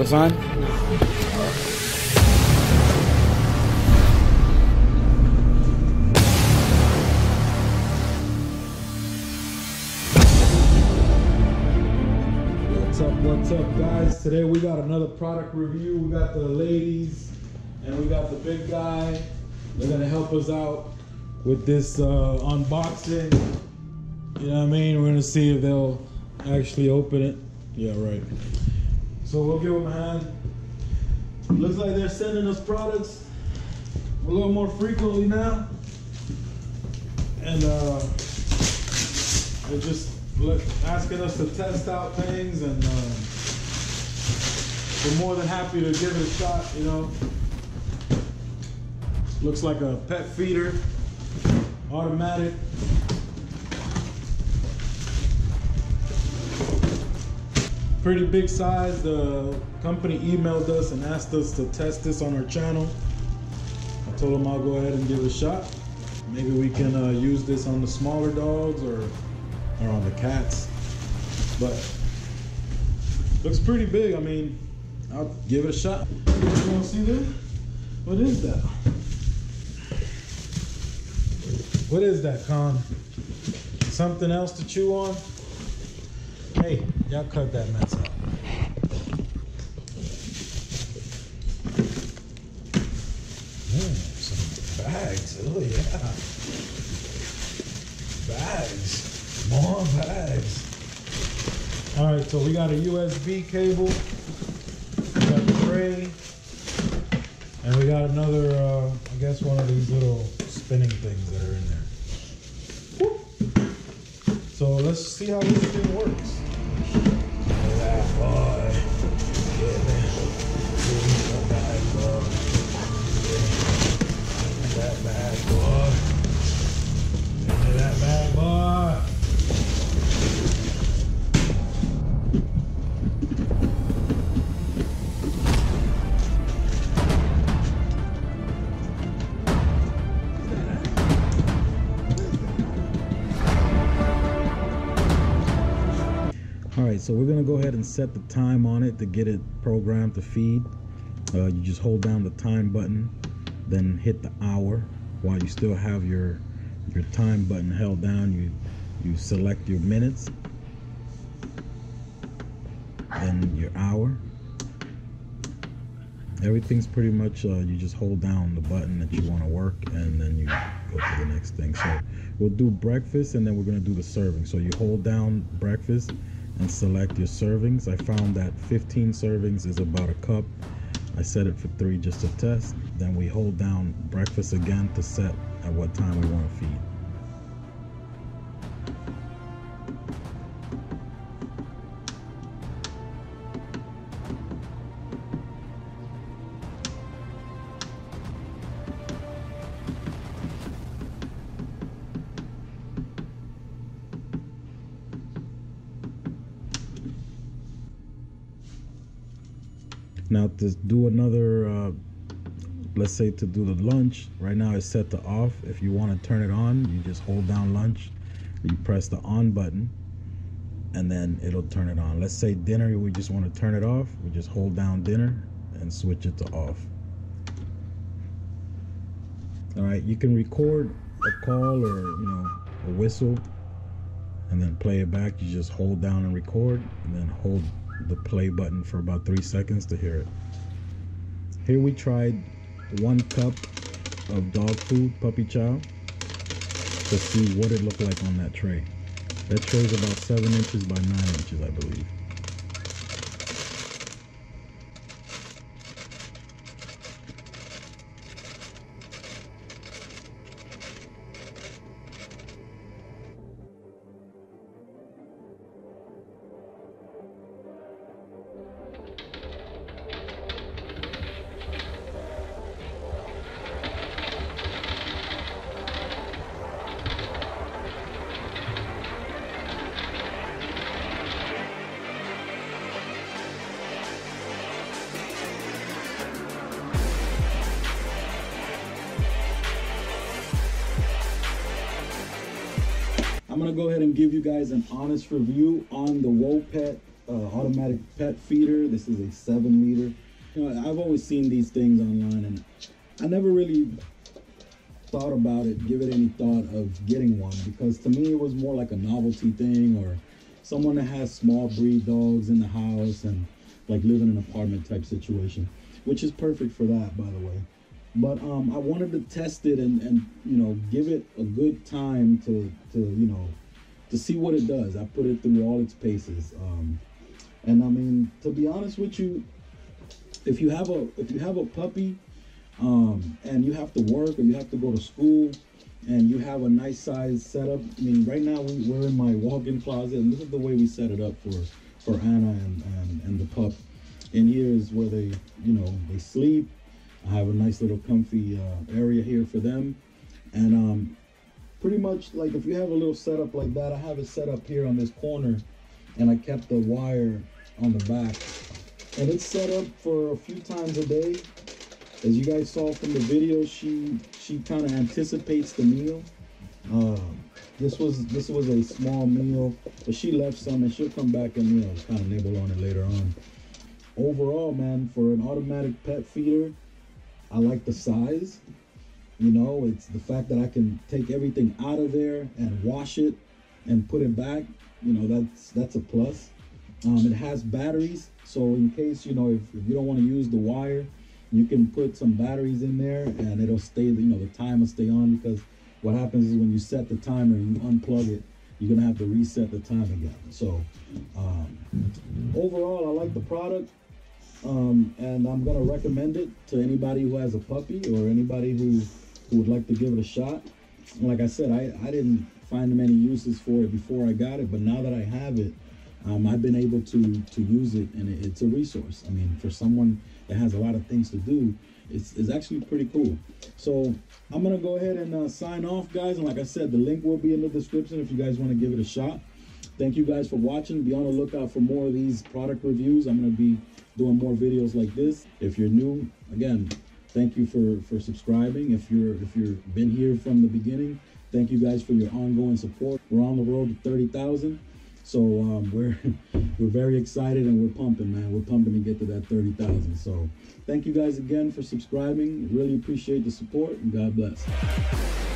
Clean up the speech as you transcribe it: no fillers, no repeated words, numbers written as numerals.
all the time? What's up, guys? Today we got another product review. We got the ladies and we got the big guy. They're gonna help us out with this unboxing. You know what I mean? We're gonna see if they'll actually open it. Yeah, right. So we'll give them a hand. Looks like they're sending us products a little more frequently now. And they're just asking us to test out things, and we're more than happy to give it a shot, you know. Looks like a pet feeder, automatic. Pretty big size. The company emailed us and asked us to test this on our channel. I told them I'll go ahead and give it a shot. Maybe we can use this on the smaller dogs or on the cats, but looks pretty big. I mean, I'll give it a shot. You wanna see this? What is that? What is that, Con? Something else to chew on? Hey, y'all cut that mess out. Some bags, oh yeah. Bags. More bags. All right, so we got a USB cable, we got a tray, and we got another, I guess one of these little spinning things that are in there. Woo. So let's see how this thing works. Look at that boy. Yeah, man. Look at that boy. Look at that bad boy. Look at that bad boy. Alright, so we're going to go ahead and set the time on it to get it programmed to feed. You just hold down the time button, then hit the hour while you still have your time button held down. You select your minutes, then your hour. Everything's pretty much, you just hold down the button that you want to work, and then you go to the next thing. So we'll do breakfast, and then we're going to do the serving. So you hold down breakfast and select your servings. I found that 15 servings is about a cup. I set it for 3 just to test. Then we hold down breakfast again to set at what time we want to feed. Now to do another, let's say to do the lunch, right now it's set to off. If you want to turn it on, you just hold down lunch, you press the on button, and then it'll turn it on. Let's say dinner, we just want to turn it off. We just hold down dinner and switch it to off. All right, you can record a call or, you know, a whistle and then play it back. You just hold down and record, and then hold the play button for about 3 seconds to hear it. Here we tried 1 cup of dog food, puppy chow, to see what it looked like on that tray. That tray's about 7 inches by 9 inches, I believe. I'm gonna go ahead and give you guys an honest review on the Wopet automatic pet feeder. This is a 7 liter. You know, I've always seen these things online, and I never really thought about it, give it any thought of getting one, because to me it was more like a novelty thing, or someone that has small breed dogs in the house and like live in an apartment type situation, which is perfect for that, by the way. But I wanted to test it and you know, give it a good time to you know, to see what it does. I put it through all its paces, and I mean, to be honest with you, if you have a puppy and you have to work or you have to go to school and you have a nice size setup, I mean, right now we're in my walk-in closet, and this is the way we set it up for Anna and the pup. In here is where they, you know, they sleep. I have a nice little comfy area here for them, and pretty much, like, if you have a little setup like that, I have it set up here on this corner, and I kept the wire on the back, and it's set up for a few times a day. As you guys saw from the video, she kind of anticipates the meal. This was a small meal, but she left some, and she'll come back and, you know, kind of nibble on it later on. Overall, man, for an automatic pet feeder, I like the size. You know, it's the fact that I can take everything out of there and wash it and put it back. You know, that's a plus. It has batteries, so in case, you know, if you don't want to use the wire, you can put some batteries in there, and it'll stay, you know, the time will stay on, because what happens is when you set the timer and you unplug it, you're going to have to reset the time again. So overall, I like the product, and I'm going to recommend it to anybody who has a puppy or anybody who would like to give it a shot. And like I said, I didn't find many uses for it before I got it, but now that I have it, I've been able to use it, and it's a resource. I mean, for someone that has a lot of things to do, it's actually pretty cool. So I'm gonna go ahead and sign off, guys, and like I said, the link will be in the description if you guys want to give it a shot. Thank you guys for watching. Be on the lookout for more of these product reviews. I'm gonna be doing more videos like this. If you're new, again, thank you for subscribing. If you've been here from the beginning, thank you guys for your ongoing support. We're on the road to 30,000. So we're very excited, and we're pumping, man. We're pumping to get to that 30,000. So thank you guys again for subscribing. Really appreciate the support, and God bless.